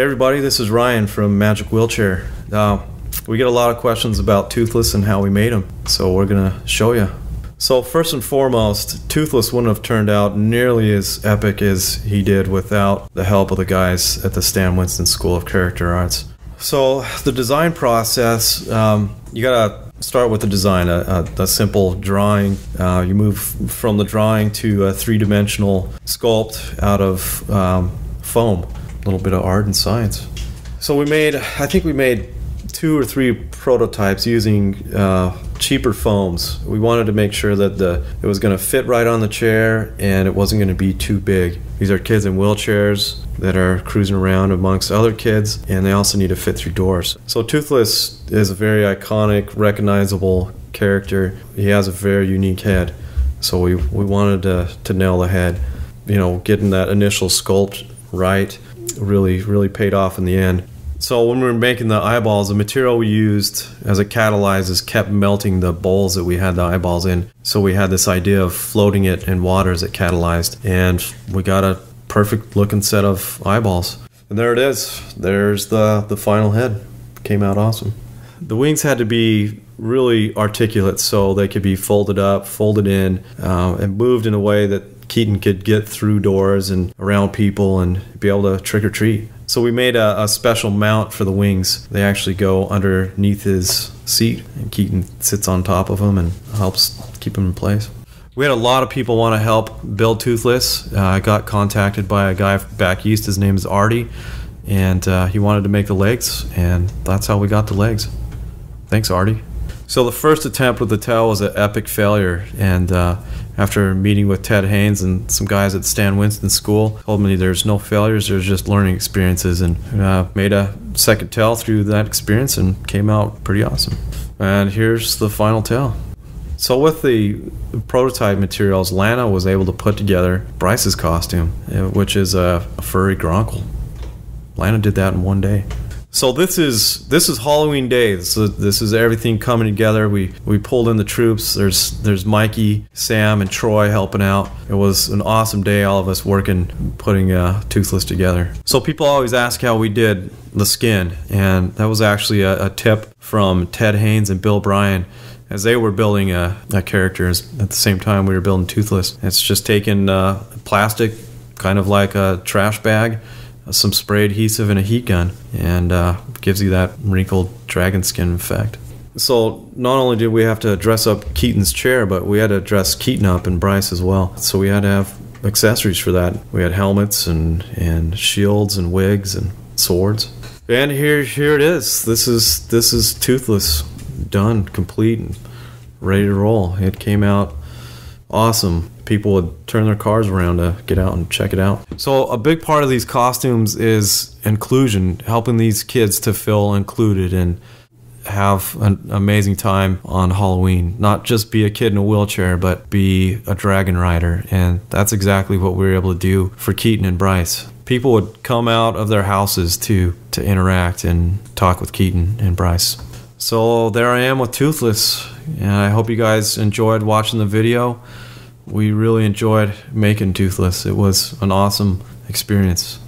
Hey everybody, this is Ryan from Magic Wheelchair. We get a lot of questions about Toothless and how we made them, so we're going to show you. So first and foremost, Toothless wouldn't have turned out nearly as epic as he did without the help of the guys at the Stan Winston School of Character Arts. So the design process, you got to start with the design, a simple drawing. You move from the drawing to a three-dimensional sculpt out of foam, a little bit of art and science. So we made, I think we made 2 or 3 prototypes using cheaper foams. We wanted to make sure that it was going to fit right on the chair and it wasn't going to be too big. These are kids in wheelchairs that are cruising around amongst other kids, and they also need to fit through doors. So Toothless is a very iconic, recognizable character. He has a very unique head, so we wanted to nail the head. You know, getting that initial sculpt right really paid off in the end. So when we were making the eyeballs, the material we used as a catalyzer kept melting the bowls that we had the eyeballs in. So we had this idea of floating it in water as it catalyzed, and we got a perfect looking set of eyeballs. And there it is. There's the final head. Came out awesome. The wings had to be really articulate so they could be folded up, folded in, and moved in a way that Keaton could get through doors and around people and be able to trick or treat. So we made a special mount for the wings. They actually go underneath his seat, and Keaton sits on top of them and helps keep him in place. We had a lot of people want to help build Toothless. I got contacted by a guy back east. His name is Artie, and he wanted to make the legs, and that's how we got the legs. Thanks, Artie. So the first attempt with the tail was an epic failure, and after meeting with Ted Haynes and some guys at Stan Winston School, told me there's no failures, there's just learning experiences, and made a second tail through that experience and came out pretty awesome. And here's the final tail. So with the prototype materials, Lana was able to put together Bryce's costume, which is a furry gronkle. Lana did that in one day. So this is Halloween Day. This is everything coming together. We pulled in the troops. There's Mikey, Sam, and Troy helping out. It was an awesome day. All of us working, putting Toothless together. So people always ask how we did the skin, and that was actually a tip from Ted Haynes and Bill Bryan, as they were building a character at the same time we were building Toothless. It's just taking plastic, kind of like a trash bag, some spray adhesive and a heat gun, and gives you that wrinkled dragon skin effect. So not only did we have to dress up Keaton's chair, but we had to dress Keaton up and Bryce as well. So we had to have accessories for that. We had helmets and shields and wigs and swords. And here it is. This is Toothless, done, complete, and ready to roll. It came out awesome. People would turn their cars around to get out and check it out. So a big part of these costumes is inclusion, helping these kids to feel included and have an amazing time on Halloween. Not just be a kid in a wheelchair, but be a dragon rider. And that's exactly what we were able to do for Keaton and Bryce. People would come out of their houses to interact and talk with Keaton and Bryce. So there I am with Toothless, and I hope you guys enjoyed watching the video. We really enjoyed making Toothless. It was an awesome experience.